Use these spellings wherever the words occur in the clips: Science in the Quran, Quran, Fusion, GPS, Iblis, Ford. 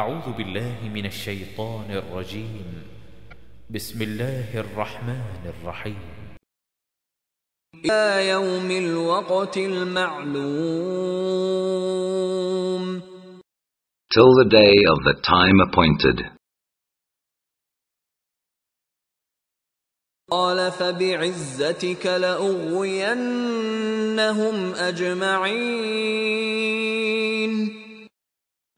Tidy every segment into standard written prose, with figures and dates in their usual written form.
أعوذ بالله من الشيطان الرجيم. بسم الله الرحمن الرحيم. إلى يوم الوقت المعلوم. Till the day of the time appointed. قال فبعزتك لأغوينهم أجمعين.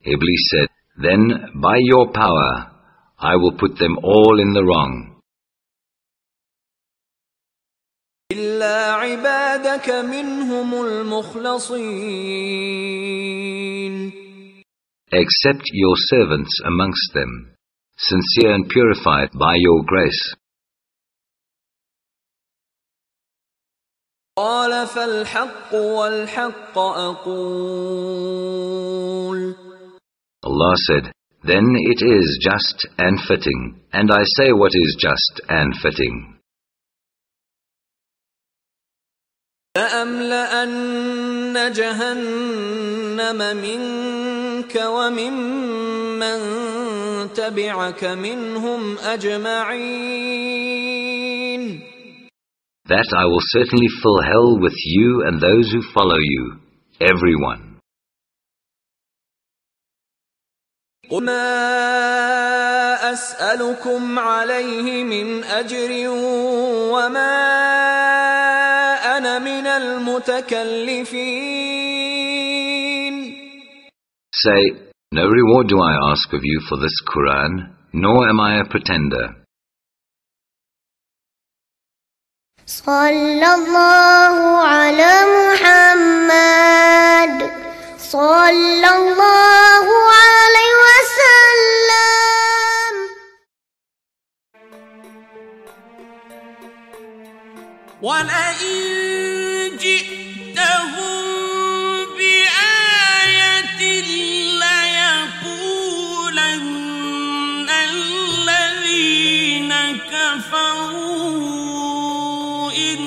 Iblis said, Then by your power I will put them all in the wrong. إلا عبادك منهم المخلصين. Except your servants amongst them, sincere and purified by your grace. قال فالحق والحق أقول. Allah said, Then it is just and fitting, and I say what is just and fitting. لأملأن جهنم منك وممن تبعك منهم أجمعين. That I will certainly fill hell with you and those who follow you, everyone. قل ما أسألكم عليه من أجر وما أنا من المتكلفين. Say, no reward do I ask of you for this Quran, nor am I a pretender. صلى الله على محمد صلى الله عليه وسلم. ولئن جئتهم بآية ليقولن الذين كفروا إن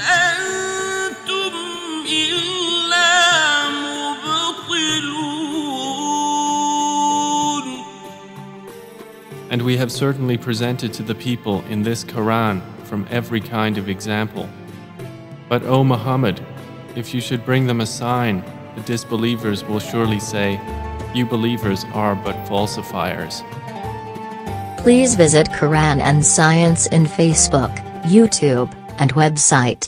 أنتم إلا And we have certainly presented to the people in this Quran from every kind of example. But O Muhammad, if you should bring them a sign, the disbelievers will surely say, You believers are but falsifiers. Please visit Quran and Science in Facebook, YouTube, and website.